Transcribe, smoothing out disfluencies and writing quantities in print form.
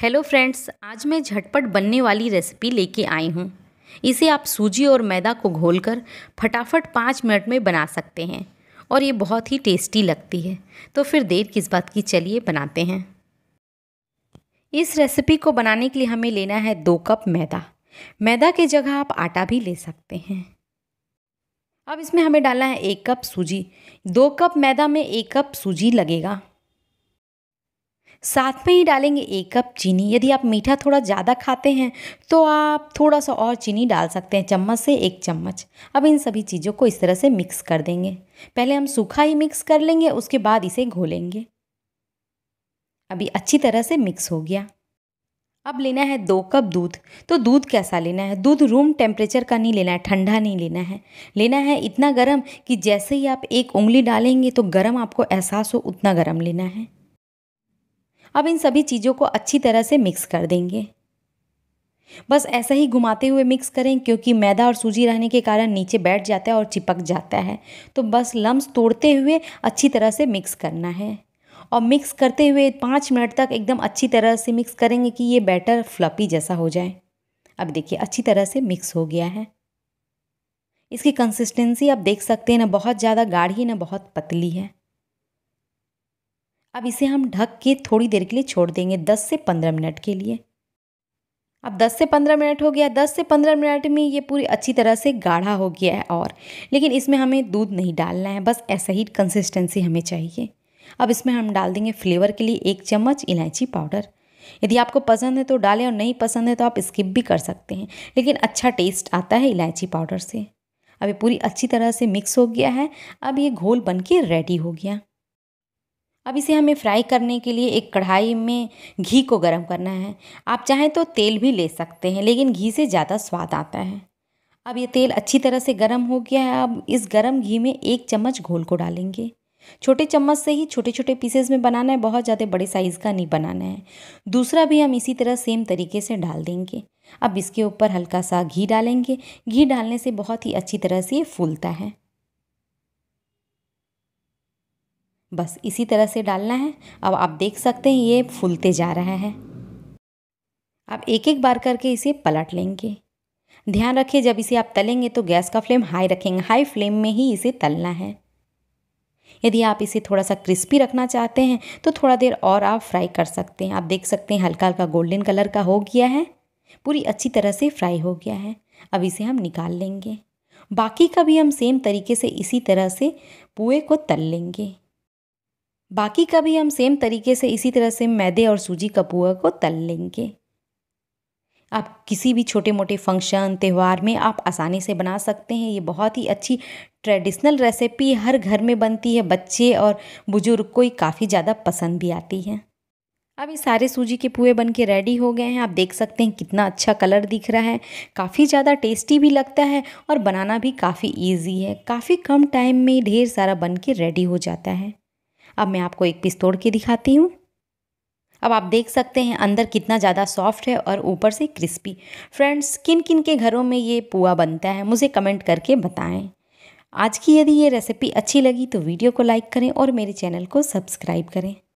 Hello friends, आज मैं झटपट बनने वाली रेसिपी लेके आई हूँ। इसे आप सूजी और मैदा को घोलकर फटाफट 5 मिनट में बना सकते हैं और ये बहुत ही टेस्टी लगती है। तो फिर देर किस बात की, चलिए बनाते हैं। इस रेसिपी को बनाने के लिए हमें लेना है 2 कप मैदा। मैदा की जगह आप आटा भी ले सकते हैं। अब इसमें हमें डालना है 1 कप सूजी। 2 कप मैदा में 1 कप सूजी लगेगा। साथ में ही डालेंगे 1 कप चीनी। यदि आप मीठा थोड़ा ज़्यादा खाते हैं तो आप थोड़ा सा और चीनी डाल सकते हैं, चम्मच से 1 चम्मच। अब इन सभी चीज़ों को इस तरह से मिक्स कर देंगे। पहले हम सूखा ही मिक्स कर लेंगे, उसके बाद इसे घोलेंगे। अभी अच्छी तरह से मिक्स हो गया। अब लेना है 2 कप दूध। तो दूध कैसा लेना है? दूध रूम टेम्परेचर का नहीं लेना है, ठंडा नहीं लेना है। लेना है इतना गर्म कि जैसे ही आप एक उंगली डालेंगे तो गर्म आपको एहसास हो, उतना गर्म लेना है। अब इन सभी चीज़ों को अच्छी तरह से मिक्स कर देंगे। बस ऐसा ही घुमाते हुए मिक्स करें, क्योंकि मैदा और सूजी रहने के कारण नीचे बैठ जाता है और चिपक जाता है। तो बस लम्स तोड़ते हुए अच्छी तरह से मिक्स करना है। और मिक्स करते हुए 5 मिनट तक एकदम अच्छी तरह से मिक्स करेंगे कि ये बैटर फ्लफी जैसा हो जाए। अब देखिए अच्छी तरह से मिक्स हो गया है। इसकी कंसिस्टेंसी आप देख सकते हैं, ना बहुत ज़्यादा गाढ़ी ना बहुत पतली है। अब इसे हम ढक के थोड़ी देर के लिए छोड़ देंगे, 10 से 15 मिनट के लिए। अब 10 से 15 मिनट हो गया। 10 से 15 मिनट में ये पूरी अच्छी तरह से गाढ़ा हो गया है। और लेकिन इसमें हमें दूध नहीं डालना है, बस ऐसा ही कंसिस्टेंसी हमें चाहिए। अब इसमें हम डाल देंगे फ्लेवर के लिए 1 चम्मच इलायची पाउडर। यदि आपको पसंद है तो डालें और नहीं पसंद है तो आप स्किप भी कर सकते हैं, लेकिन अच्छा टेस्ट आता है इलायची पाउडर से। अब ये पूरी अच्छी तरह से मिक्स हो गया है। अब ये घोल बन के रेडी हो गया। अब इसे हमें फ्राई करने के लिए एक कढ़ाई में घी को गर्म करना है। आप चाहें तो तेल भी ले सकते हैं, लेकिन घी से ज़्यादा स्वाद आता है। अब ये तेल अच्छी तरह से गर्म हो गया है। अब इस गर्म घी में 1 चम्मच घोल को डालेंगे। छोटे चम्मच से ही छोटे छोटे पीसेस में बनाना है, बहुत ज़्यादा बड़े साइज़ का नहीं बनाना है। दूसरा भी हम इसी तरह सेम तरीके से डाल देंगे। अब इसके ऊपर हल्का सा घी डालेंगे। घी डालने से बहुत ही अच्छी तरह से ये फूलता है। बस इसी तरह से डालना है। अब आप देख सकते हैं ये फूलते जा रहा है। अब एक एक बार करके इसे पलट लेंगे। ध्यान रखिए, जब इसे आप तलेंगे तो गैस का फ्लेम हाई रखेंगे। हाई फ्लेम में ही इसे तलना है। यदि आप इसे थोड़ा सा क्रिस्पी रखना चाहते हैं तो थोड़ा देर और आप फ्राई कर सकते हैं। आप देख सकते हैं हल्का हल्का गोल्डन कलर का हो गया है। पूरी अच्छी तरह से फ्राई हो गया है। अब इसे हम निकाल लेंगे। बाकी का भी हम सेम तरीके से इसी तरह से पुए को तल लेंगे। बाकी का भी हम सेम तरीके से इसी तरह से मैदे और सूजी का पुआ को तल लेंगे। आप किसी भी छोटे मोटे फंक्शन, त्यौहार में आप आसानी से बना सकते हैं। ये बहुत ही अच्छी ट्रेडिशनल रेसिपी हर घर में बनती है। बच्चे और बुजुर्ग को ही काफ़ी ज़्यादा पसंद भी आती है। अब ये सारे सूजी के पुए बन के रेडी हो गए हैं। आप देख सकते हैं कितना अच्छा कलर दिख रहा है। काफ़ी ज़्यादा टेस्टी भी लगता है और बनाना भी काफ़ी ईजी है। काफ़ी कम टाइम में ढेर सारा बन के रेडी हो जाता है। अब मैं आपको एक पीस तोड़ के दिखाती हूँ। अब आप देख सकते हैं अंदर कितना ज़्यादा सॉफ्ट है और ऊपर से क्रिस्पी। फ्रेंड्स, किन किन के घरों में ये पुआ बनता है मुझे कमेंट करके बताएं। आज की यदि ये रेसिपी अच्छी लगी तो वीडियो को लाइक करें और मेरे चैनल को सब्सक्राइब करें।